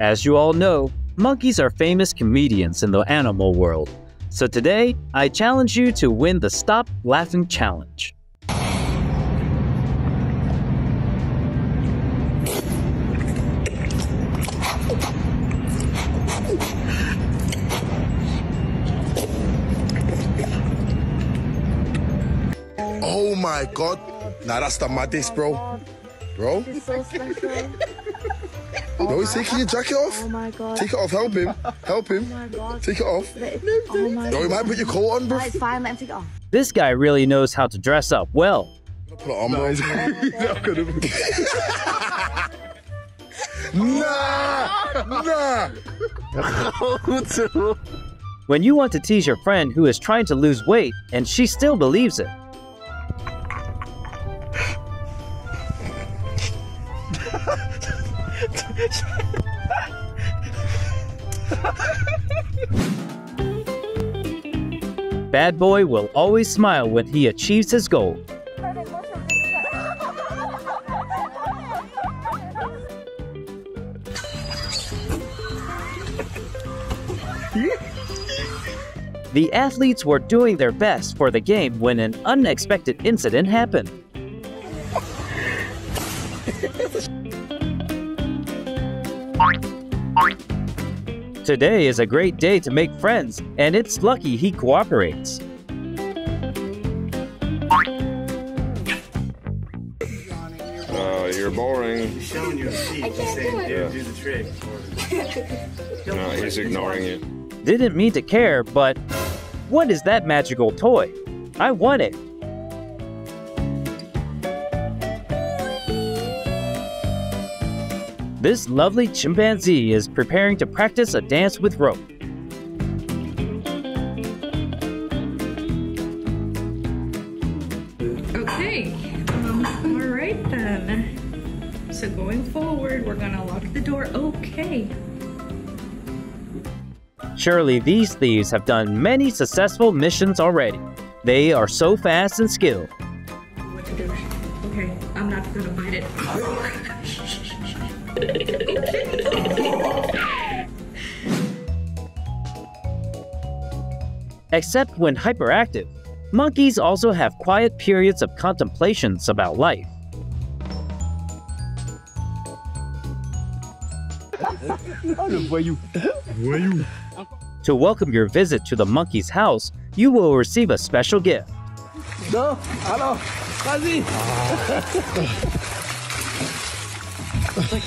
As you all know, monkeys are famous comedians in the animal world. So today, I challenge you to win the Stop Laughing Challenge. Oh my God, nah, that's tomatoes, bro. Bro? This is so special. No, he's taking your jacket off. Oh my God. Take it off, help him. Help him. Oh my God. Take it off. Oh my God. No, he might put your coat on, bro. It's fine, let him take it off. This guy really knows how to dress up well. Put it on, bro. Nah! When you want to tease your friend who is trying to lose weight and she still believes it. Bad boy will always smile when he achieves his goal. The athletes were doing their best for the game when an unexpected incident happened. Today is a great day to make friends, and it's lucky he cooperates. You're boring. He's showing you a sheet. He's saying, dude, do the trick. No, he's ignoring you. Didn't mean to care, but what is that magical toy? I want it. This lovely chimpanzee is preparing to practice a dance with rope. Okay, all right then. So going forward, we're gonna lock the door, okay. Surely these thieves have done many successful missions already. They are so fast and skilled. What to do? Okay, I'm not gonna bite it. Except when hyperactive, monkeys also have quiet periods of contemplations about life. To welcome your visit to the monkey's house, you will receive a special gift. I'm gonna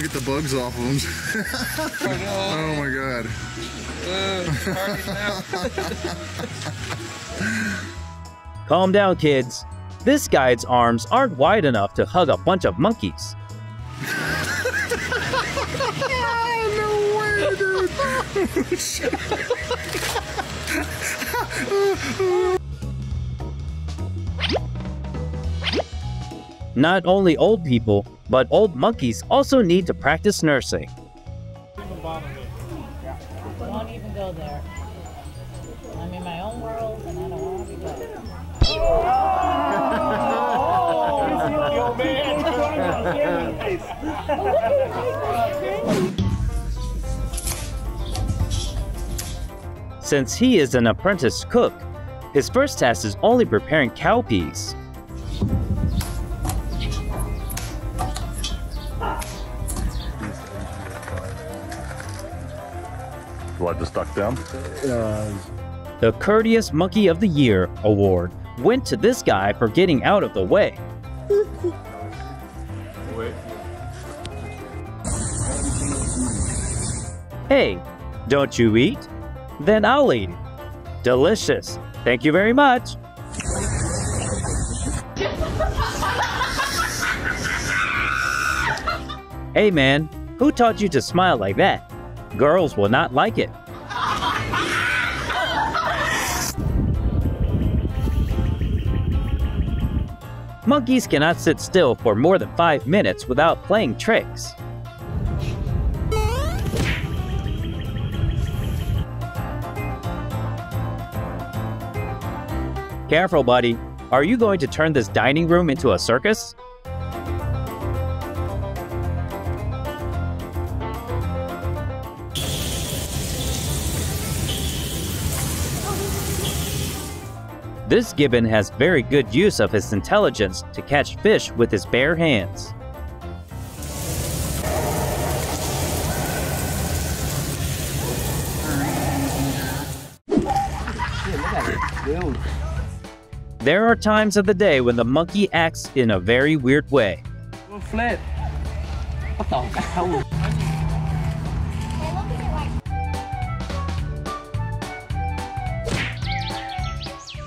get the bugs off of them. Oh my God. Calm down, kids. This guy's arms aren't wide enough to hug a bunch of monkeys. Not only old people, but old monkeys also need to practice nursing. Don't even go there. I'm in my own world and I don't want to be there. Oh! Since he is an apprentice cook, his first task is only preparing cowpeas. Do I just duck down? The Courteous Monkey of the Year award went to this guy for getting out of the way. Hey, don't you eat? Then I'll eat it. Delicious. Thank you very much. Hey man, who taught you to smile like that? Girls will not like it. Monkeys cannot sit still for more than 5 minutes without playing tricks. careful, buddy. Are you going to turn this dining room into a circus? This gibbon has very good use of his intelligence to catch fish with his bare hands. There are times of the day when the monkey acts in a very weird way.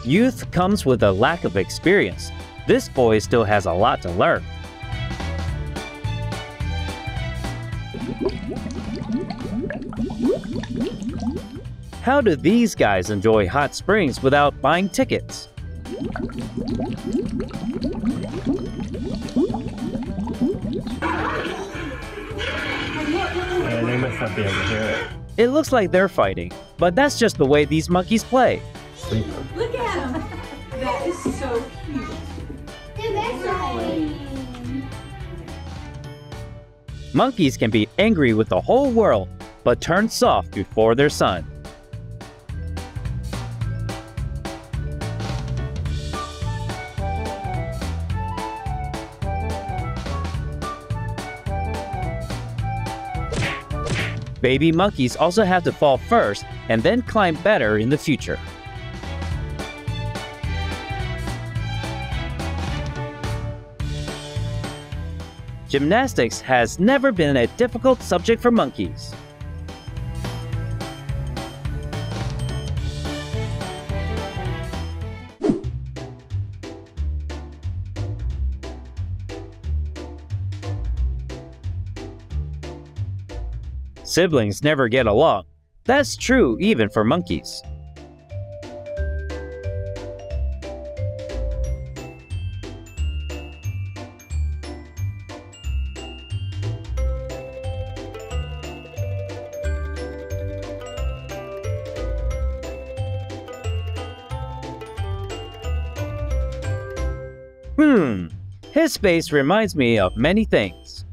Youth comes with a lack of experience. This boy still has a lot to learn. How do these guys enjoy hot springs without buying tickets? Yeah, they must not be able to hear it. It looks like they're fighting, but that's just the way these monkeys play. Look at him! That is so cute. Monkeys can be angry with the whole world, but turn soft before their son. Baby monkeys also have to fall first and then climb better in the future. Gymnastics has never been a difficult subject for monkeys. Siblings never get along. That's true even for monkeys. His face reminds me of many things.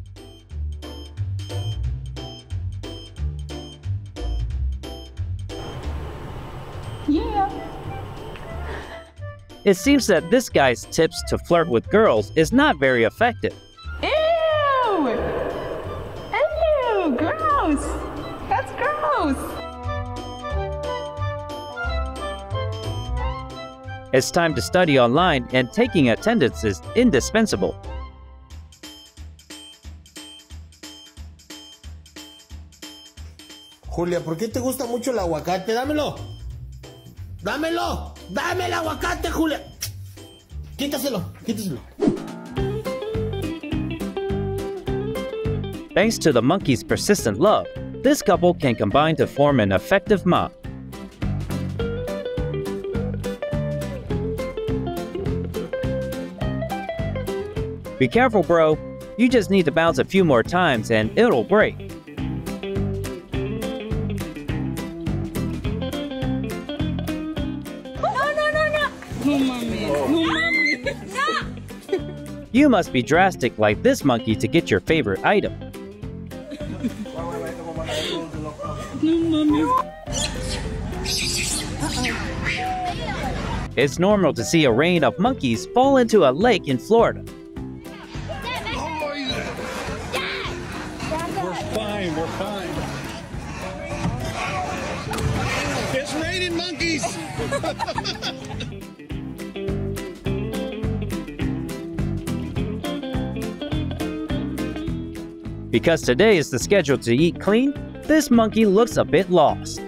Yeah. It seems that this guy's tips to flirt with girls is not very effective. Ew! Ew, gross! That's gross! It's time to study online, and taking attendance is indispensable. Julia, ¿por qué te gusta mucho el aguacate? ¡Dámelo! ¡Dámelo! ¡Dame el aguacate, Julia! ¡Quítaselo! ¡Quítaselo! Thanks to the monkey's persistent love, this couple can combine to form an effective mob. Be careful, bro. You just need to bounce a few more times and it'll break. No. You must be drastic like this monkey to get your favorite item. It's normal to see a rain of monkeys fall into a lake in Florida. It's raining monkeys! Because today is the schedule to eat clean, this monkey looks a bit lost.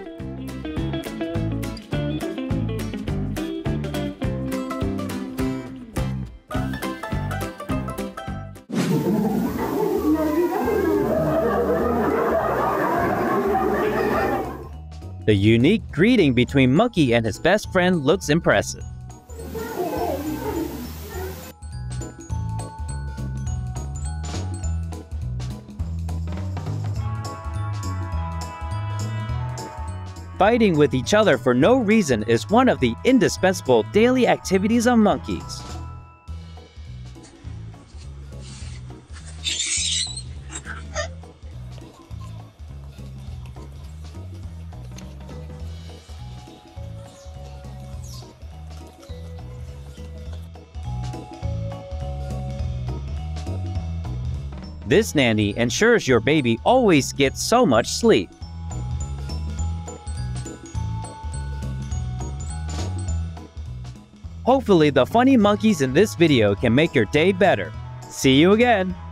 The unique greeting between Monkey and his best friend looks impressive. Fighting with each other for no reason is one of the indispensable daily activities of monkeys. This nanny ensures your baby always gets so much sleep. Hopefully the funny monkeys in this video can make your day better. See you again!